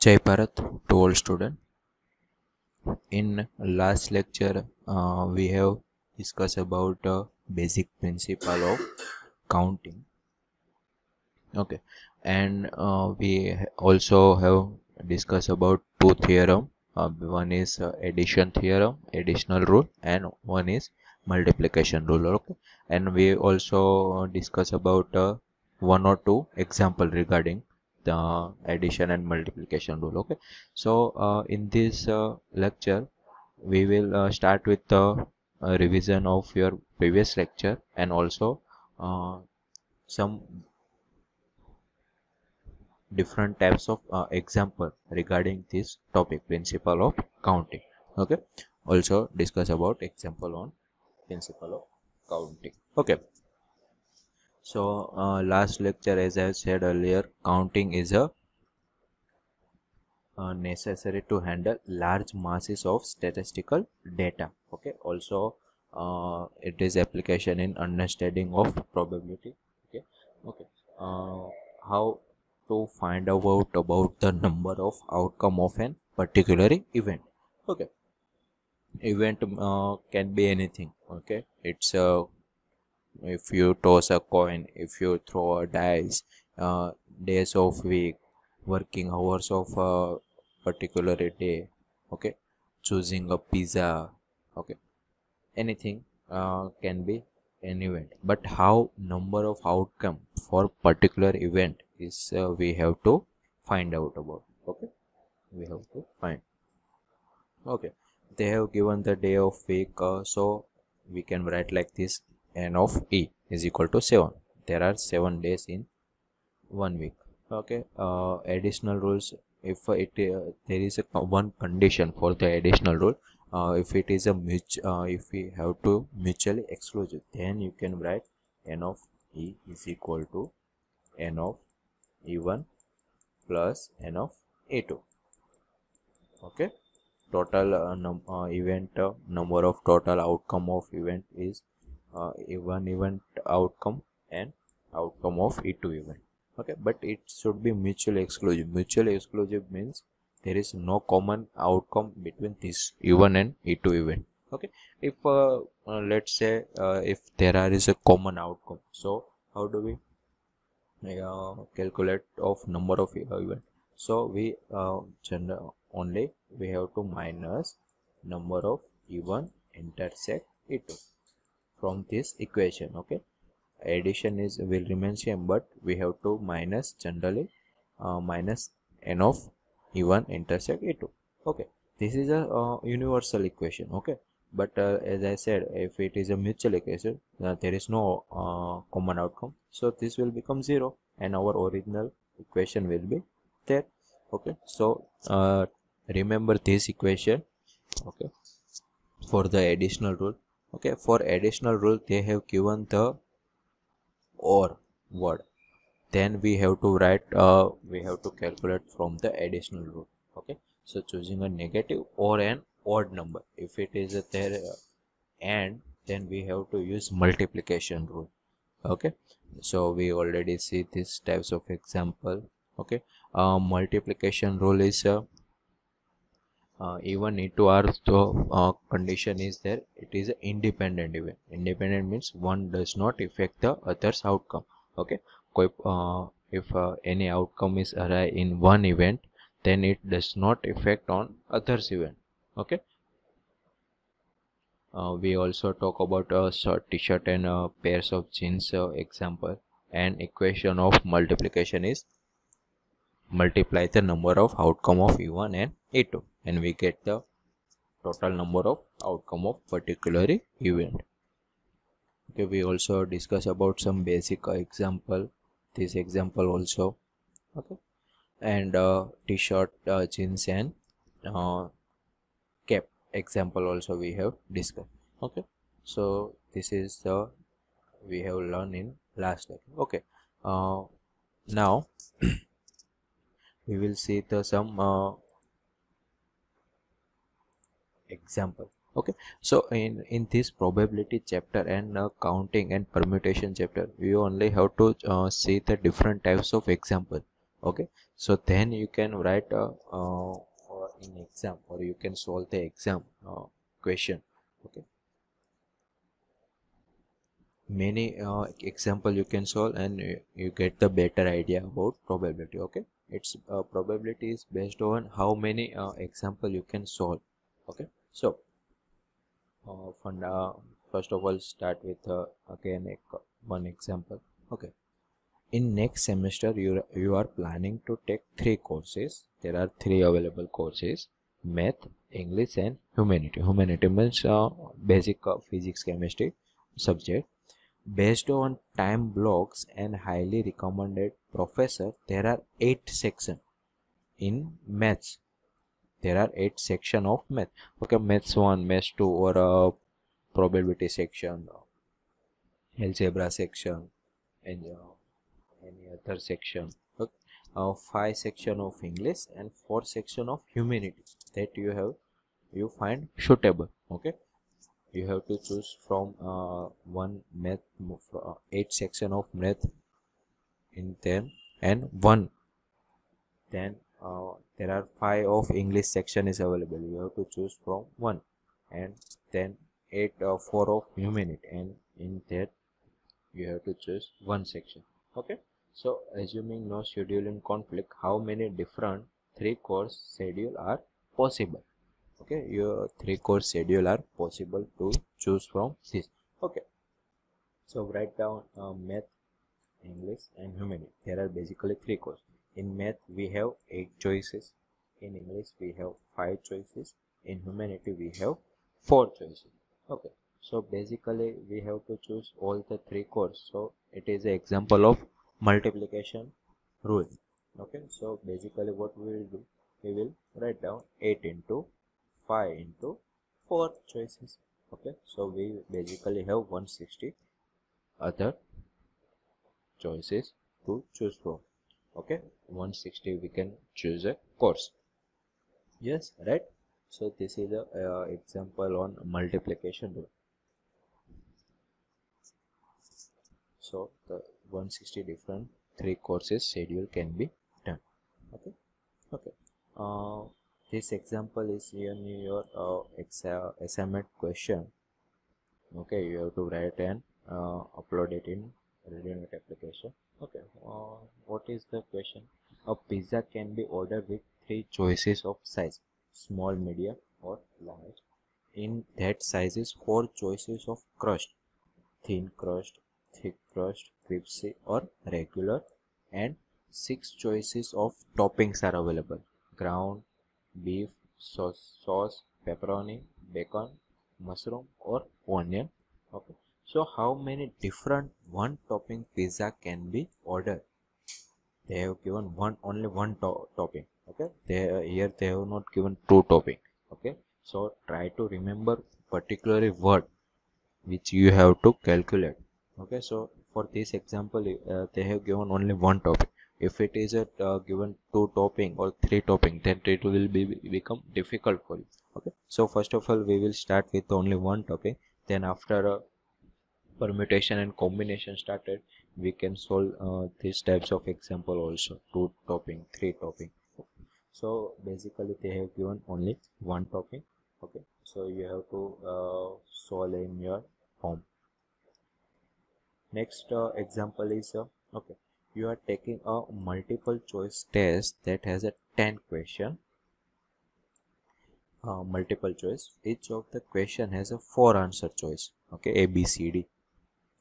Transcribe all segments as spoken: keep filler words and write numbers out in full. Jai Bharat to all students. In last lecture, uh, we have discussed about uh, basic principle of counting. Okay, and uh, we also have discussed about two theorem. Uh, one is uh, addition theorem, additional rule, and one is multiplication rule. Okay, and we also discuss about uh, one or two example regarding the addition and multiplication rule. Okay, so uh, in this uh, lecture we will uh, start with the uh, revision of your previous lecture and also uh, some different types of uh, example regarding this topic, principle of counting. Okay, also discuss about example on principle of counting. Okay, so uh, last lecture, as I said earlier, counting is a uh, necessary to handle large masses of statistical data. Okay, also uh, it is application in understanding of probability. Okay, okay, uh, how to find out about the number of outcome of an particular event. Okay, event uh, can be anything. Okay, it's a uh, if you toss a coin, if you throw a dice, uh, days of week, working hours of a particular day. Okay, choosing a pizza. Okay, anything uh, can be an event, but how number of outcome for particular event is uh, we have to find out about. Okay, we have to find. Okay, they have given the day of week, uh, so we can write like this: n of e is equal to seven. There are seven days in one week. Okay, uh, additional rules, if it uh, there is a one condition for the additional rule, uh, if it is a mutual, uh, if we have to mutually exclusive, then you can write n of e is equal to n of e one plus n of e two. Okay, total uh, num uh, event uh, number of total outcome of event is uh, e one event outcome and outcome of e two event. Okay, but it should be mutually exclusive. Mutually exclusive means there is no common outcome between this e one and e two event. Okay, if uh, uh, let's say uh, if there are is a common outcome, so how do we Uh, calculate of number of event? So we uh, general only we have to minus number of e one intersect e two from this equation. Okay, addition is will remain same, but we have to minus generally uh, minus n of e one intersect e two. Okay, this is a uh, universal equation. Okay, but uh, as I said, if it is a mutual equation, uh, there is no uh, common outcome, so this will become zero and our original equation will be there. Okay, so uh, remember this equation. Okay, for the additional rule. Okay, for additional rule they have given the or word, then we have to write uh, we have to calculate from the additional rule. Okay, so choosing a negative or an odd number. If it is a there uh, and then we have to use multiplication rule. Okay, so we already see these types of example. Okay, uh, multiplication rule is uh, uh, even e two are, so uh, condition is there, it is an independent event. Independent means one does not affect the other's outcome. Okay, uh, if uh, any outcome is arrived in one event, then it does not affect on others event. Okay, uh, we also talk about a uh, t-shirt and uh, pairs of jeans uh, example, and equation of multiplication is multiply the number of outcome of e one and e two, and we get the total number of outcome of particular event. Okay, we also discuss about some basic uh, example, this example also. Okay, and uh, t-shirt, uh, jeans and uh, example also we have discussed. Okay, so this is the we have learned in last lecture. Okay, uh, now we will see the some uh, example. Okay, so in in this probability chapter and uh, counting and permutation chapter, we only have to uh, see the different types of example. Okay, so then you can write uh, uh, in exam, or you can solve the exam uh, question. Okay, many uh, example you can solve, and you, you get the better idea about probability. Okay, it's uh, probability is based on how many uh, example you can solve. Okay, so uh, fund, uh, first of all start with uh, again one example. Okay, in next semester you, you are planning to take three courses. There are three available courses: math, English and humanity. Humanity means uh, basic uh, physics, chemistry subject. Based on time blocks and highly recommended professor, there are eight sections in maths. There are eight sections of math. Okay, maths one, maths two, or uh, probability section, algebra section, and uh, any other section. Okay, uh, five section of English and four section of humanity that you have you find suitable. Okay, you have to choose from uh, one math, uh, eight section of math in them, and one then uh, there are five of English section is available. You have to choose from one, and then eight or four of humanity, and in that you have to choose one section. Okay, so assuming no scheduling conflict, how many different three course schedule are possible? Okay, your three course schedule are possible to choose from this. Okay, so write down uh, math, English and humanity. There are basically three courses. In math we have eight choices, in English we have five choices, in humanity we have four choices. Okay, so basically we have to choose all the three courses. So it is an example of multiplication rule. Okay, so basically what we will do, we will write down eight into five into four choices. Okay, so we basically have one hundred sixty other choices to choose from. Okay, one hundred sixty we can choose a course. Yes, right. So this is a uh, example on multiplication rule. So the one hundred sixty different three courses schedule can be done. Okay, okay. Uh, this example is in your uh, assignment question. Okay, you have to write and uh, upload it in Readymate application. Okay, uh, what is the question? A pizza can be ordered with three choices of size: small, medium or large. In that sizes, four choices of crust: thin crust, thick crust, crispy or regular, and six choices of toppings are available: ground beef, sauce, sauce, pepperoni, bacon, mushroom or onion. Okay, so how many different one topping pizza can be ordered? They have given one, only one to topping. Okay, they uh, here they have not given two topping. Okay, so try to remember particular word which you have to calculate. Okay, so for this example uh, they have given only one topping. If it is at uh, given two topping or three topping, then it will be become difficult for you. Okay, so first of all we will start with only one topping, then after uh, permutation and combination started, we can solve uh, these types of example also: two topping, three topping. Okay, so basically they have given only one topping. Okay, so you have to uh, solve in your home. Next uh, example is uh, okay, you are taking a multiple choice test that has a ten question, uh, multiple choice. Each of the question has a four answer choice. Okay, A, B, C, D,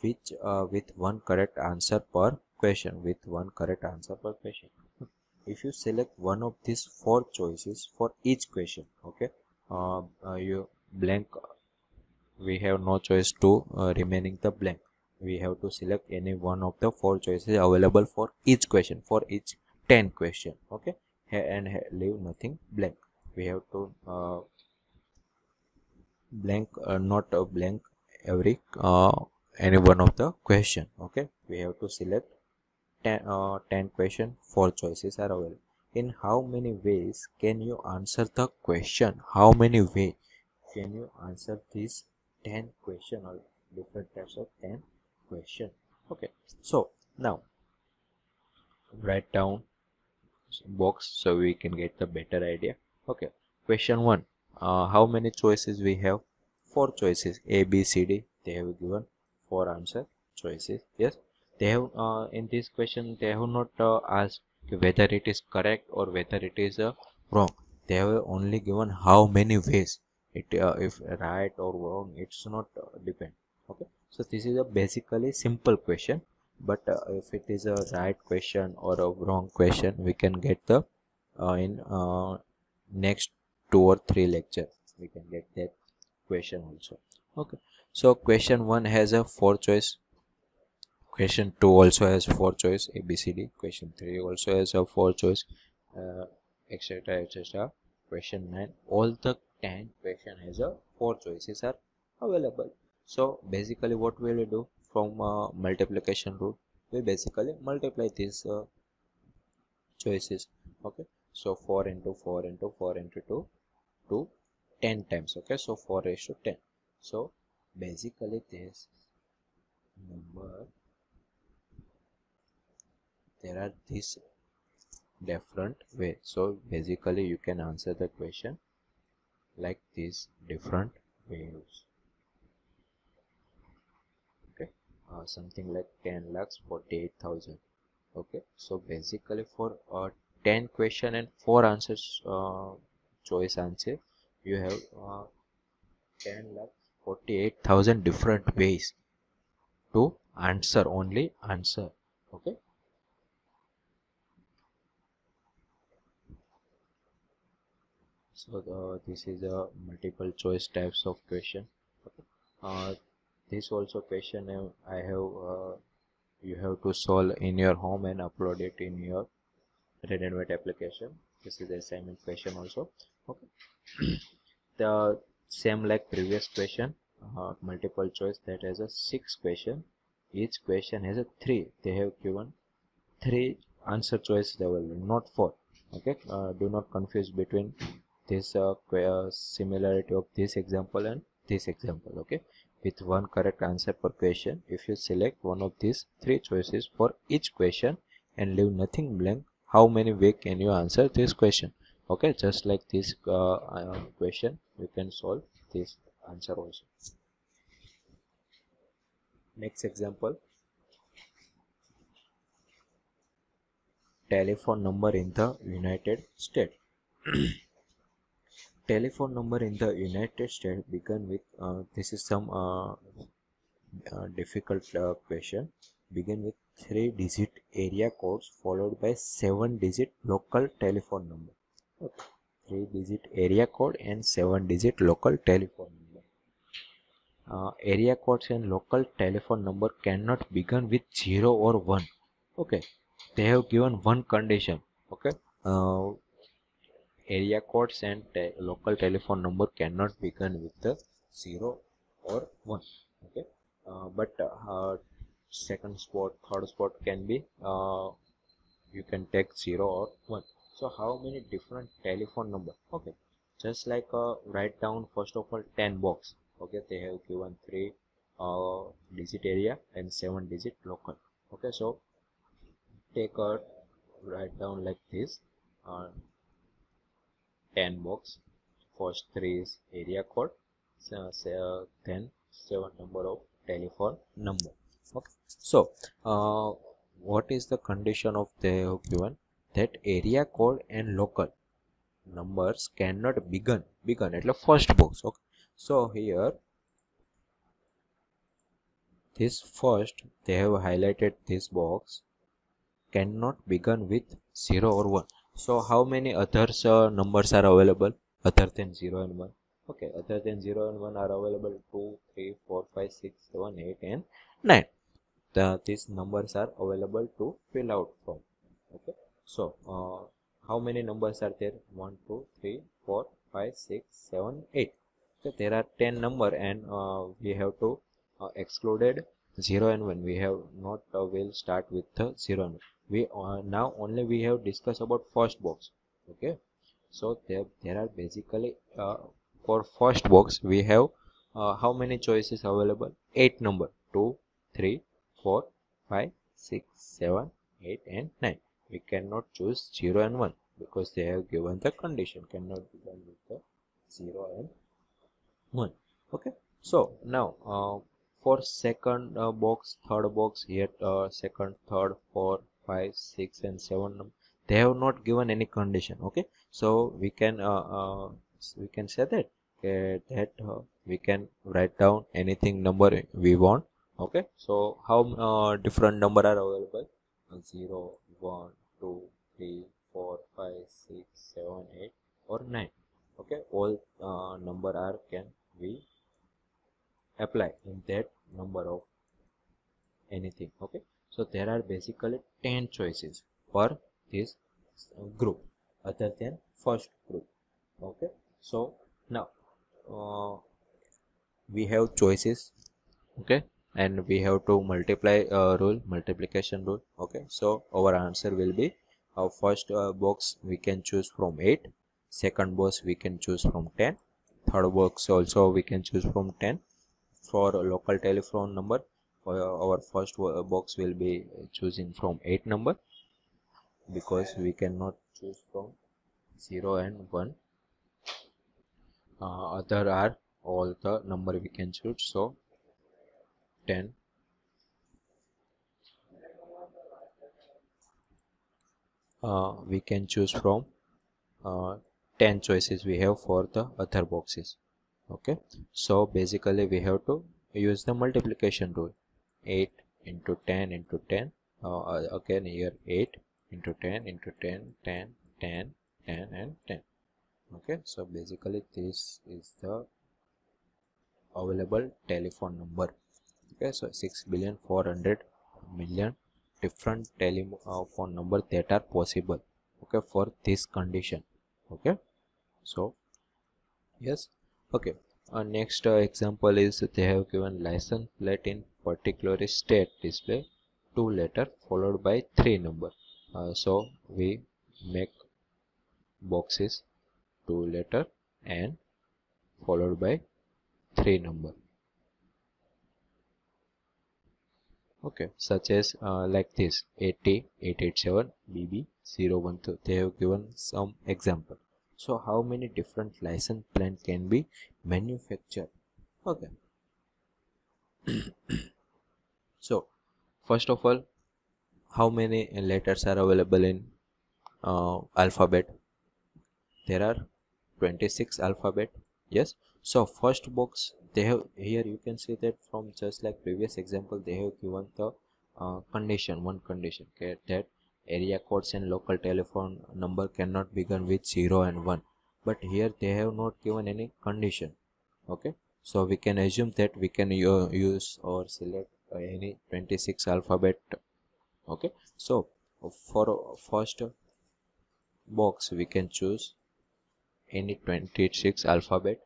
which uh, with one correct answer per question, with one correct answer per question. If you select one of these four choices for each question, okay, uh, uh, you blank, we have no choice to uh, remaining the blank. We have to select any one of the four choices available for each question, for each ten question. Okay, and leave nothing blank. We have to uh, blank uh, not uh, blank every uh, any one of the question. Okay, we have to select ten, uh, ten question, four choices are available. In how many ways can you answer the question? How many ways can you answer these ten question, or different types of ten question? Okay, so now write down box so we can get the better idea. Okay, question one, uh, how many choices we have? Four choices, A, B, C, D. They have given four answer choices. Yes, they have uh, in this question they have not uh, asked whether it is correct or whether it is uh, wrong. They have only given how many ways it uh, if right or wrong, it's not uh, depend. Okay, so this is a basically simple question, but uh, if it is a right question or a wrong question, we can get the uh, in uh, next two or three lecture we can get that question also. Okay, so question one has a four choice, question two also has four choice A, B, C, D, question three also has a four choice, uh, etc, etc. Question nine, all the ten question has a four choices are available. So basically what we will do, from uh, multiplication rule we basically multiply these uh, choices. Okay, so four into four into four into two to ten times. Okay, so four raised to ten. So basically this number, there are these different ways. So basically you can answer the question like these different ways. Okay, uh, something like ten lakhs forty-eight thousand. Okay, so basically for uh, ten question and four answers uh, choice answer, you have uh, ten lakhs forty-eight thousand different ways to answer only answer. Okay, so the, this is a multiple choice types of question. Okay, uh, this also question I have uh, you have to solve in your home and upload it in your Read and Write application. This is the assignment question also. Okay, the same like previous question, uh, multiple choice that has a six question, each question has a three. They have given three answer choices available, not four. Okay, uh, do not confuse between this uh, similarity of this example and this example. Okay, with one correct answer per question, if you select one of these three choices for each question and leave nothing blank, how many ways can you answer this question? Okay, just like this uh, uh, question, you can solve this answer also. Next example, telephone number in the United States. Telephone number in the United States begin with uh, this is some uh, uh, difficult uh, question. Begin with three digit area codes followed by seven digit local telephone number. Okay, three digit area code and seven digit local telephone number. Uh, area codes and local telephone number cannot begin with zero or one. Okay, they have given one condition. Okay, uh, area codes and te local telephone number cannot begin with the zero or one. Okay, uh, but uh, second spot, third spot can be uh, you can take zero or one. So how many different telephone number? Okay, just like uh, write down first of all ten box. Okay, they have given three uh, digit area and seven digit local. Okay, so take a write down like this uh, ten box. First three is area code, so, so, then seven number of telephone number. Okay, so uh, what is the condition of they have given that area code and local numbers cannot begin begin at the first box. Okay, so here this first they have highlighted this box cannot begin with zero or one. So how many others uh, numbers are available other than zero and one? Okay, other than zero and one are available two, three, four, five, six, seven, eight and nine. The, these numbers are available to fill out from. Okay, so uh, how many numbers are there? One, two, three, four, five, six, seven, eight. So there are ten number and uh, we have to uh, excluded zero and one. We have not uh, will start with the zero and one. We uh, now only we have discussed about first box. Okay, so there, there are basically uh, for first box we have uh, how many choices available? Eight number, two, three, four, five, six, seven, eight and nine. we cannot choose zero and one because they have given the condition, cannot be done with the zero and one. Okay, so now uh, for second uh, box, third box, here uh, second, third, four, five, six and seven, they have not given any condition. Okay, so we can uh, uh, we can say that uh, that uh, we can write down anything number we want. Okay, so how uh, different number are available? Zero, one, two, three, four, five, six, seven, eight or nine. Okay, all uh, number are can be apply in that number of anything. Okay, so there are basically ten choices for this group other than first group. Okay, so now uh, we have choices. Okay, and we have to multiply uh, rule, multiplication rule. Okay, so our answer will be our first uh, box we can choose from eight, second box we can choose from ten, third box also we can choose from ten. For local telephone number, our first box will be choosing from eight number because we cannot choose from zero and one. Uh, other are all the number we can choose, so ten, uh, we can choose from uh, ten choices we have for the other boxes. Okay, so basically we have to use the multiplication rule, eight into ten into ten, uh, again here eight into ten into ten, ten, ten, ten and ten. Okay, so basically this is the available telephone number. Okay, so six billion four hundred million different telephone number that are possible, okay, for this condition. Okay, so yes. Okay, our next uh, example is they have given license plate in particular state display two letter followed by three number. Uh, so we make boxes two letter and followed by three number. Okay, such as uh, like this eight zero eight eight seven B B zero one two, they have given some example. So how many different license plate can be manufactured? Okay. So first of all, how many letters are available in uh, alphabet? There are twenty-six alphabet. Yes. So first box they have here, you can see that from just like previous example they have given the uh, condition, one condition, okay, that area codes and local telephone number cannot begin with zero and one, but here they have not given any condition. Okay, so we can assume that we can uh, use or select uh, any twenty-six alphabet. Okay, so for first box we can choose any twenty-six alphabet.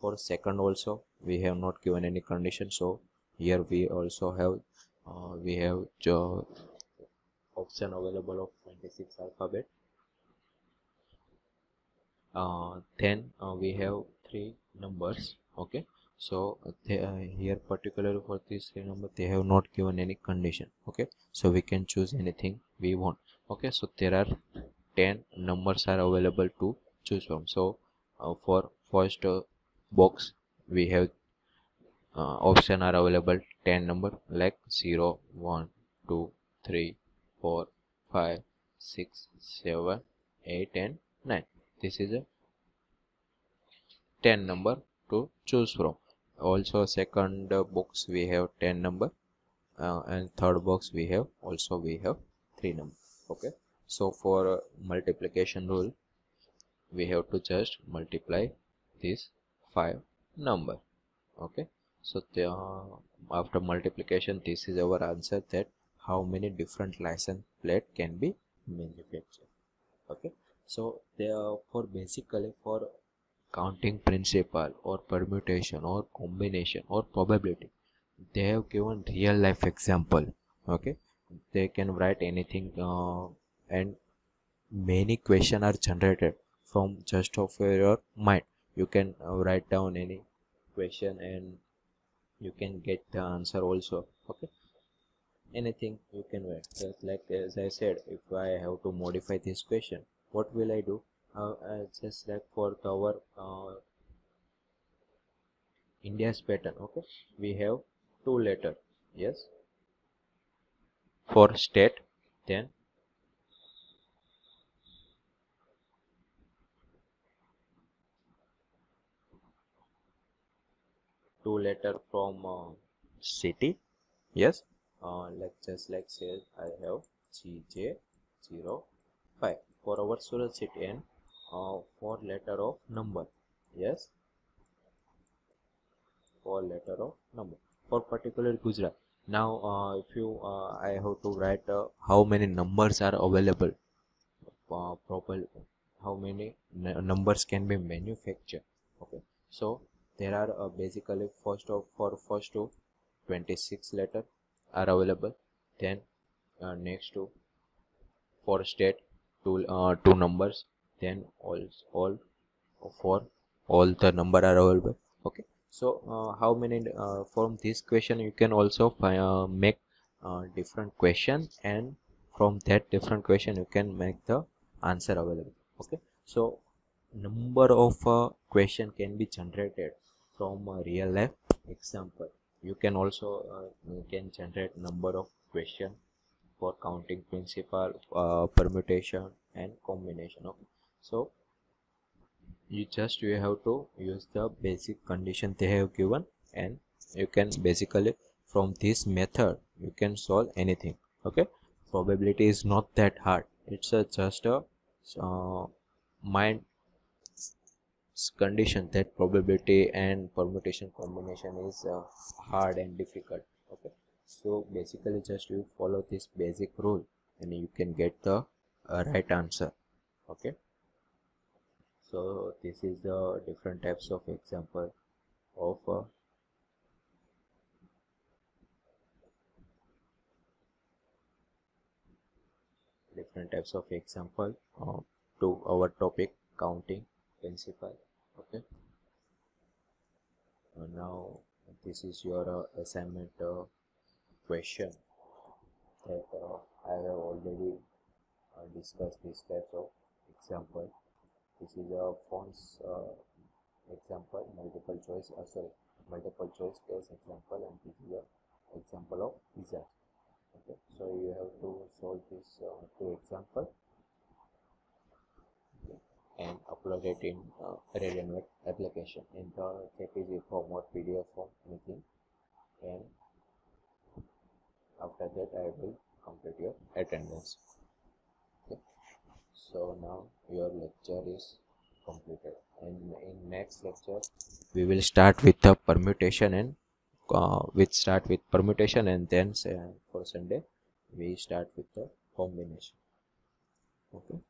For second also we have not given any condition, so here we also have uh, we have uh, option available of twenty-six alphabet. Uh, then uh, we have three numbers. Okay, so they, uh, here particularly for these three numbers they have not given any condition. Okay, so we can choose anything we want. Okay, so there are ten numbers are available to choose from. So uh, for first uh, box we have uh, option are available ten number like zero, one, two, three, four, five, six, seven, eight and nine. This is a ten number to choose from. Also second box we have ten number, uh, and third box we have also we have three number. Okay, so for uh, multiplication rule we have to just multiply this five number. Okay, so the, uh, after multiplication this is our answer, that how many different license plate can be manufactured. Okay, so therefore basically for counting principle or permutation or combination or probability they have given real life example. Okay, they can write anything, uh, and many questions are generated from just of your mind. You can uh, write down any question and you can get the answer also. Okay, anything you can write. Just like as I said, if I have to modify this question, what will I do? Uh, uh, just like for our uh, India's pattern, okay, we have two letter, yes, for state, then two letter from uh, city, yes. Uh, like just like say I have G J zero five for our Surat city, and uh, four letter of number, yes, four letter of number for particular Gujarat. Now uh, if you uh, I have to write uh, how many numbers are available, uh, proper how many numbers can be manufactured, okay. So there are uh, basically first of for first to twenty-six letter are available, then uh, next to for state two uh, two numbers, then all all for all the number are available, okay. So uh, how many uh, from this question you can also uh, make uh, different question, and from that different question you can make the answer available, okay. So number of uh, question can be generated from uh, real life example. You can also uh, you can generate number of question for counting principle, uh, permutation and combination, okay. So you just you have to use the basic condition they have given, and you can basically from this method you can solve anything, okay. Probability is not that hard, it's a, just a uh, mind condition that probability and permutation combination is uh, hard and difficult, okay. So basically just you follow this basic rule and you can get the uh, right answer, okay. So this is the different types of example of uh, different types of example uh, to our topic counting principle, okay. Uh, now this is your uh, assignment uh, question that uh, I have already uh, discussed these types of example. This is a fonts uh, example, multiple choice uh, sorry multiple choice test example, and this is a example of pizza, okay. So you have to solve this uh, two example and upload it in uh, relevant application in the J P G form or P D F form, anything, and after that I will complete your attendance, okay. So now your lecture is completed, and in next lecture we will start with the permutation and uh, with start with permutation, and then uh, for Sunday we start with the combination, okay.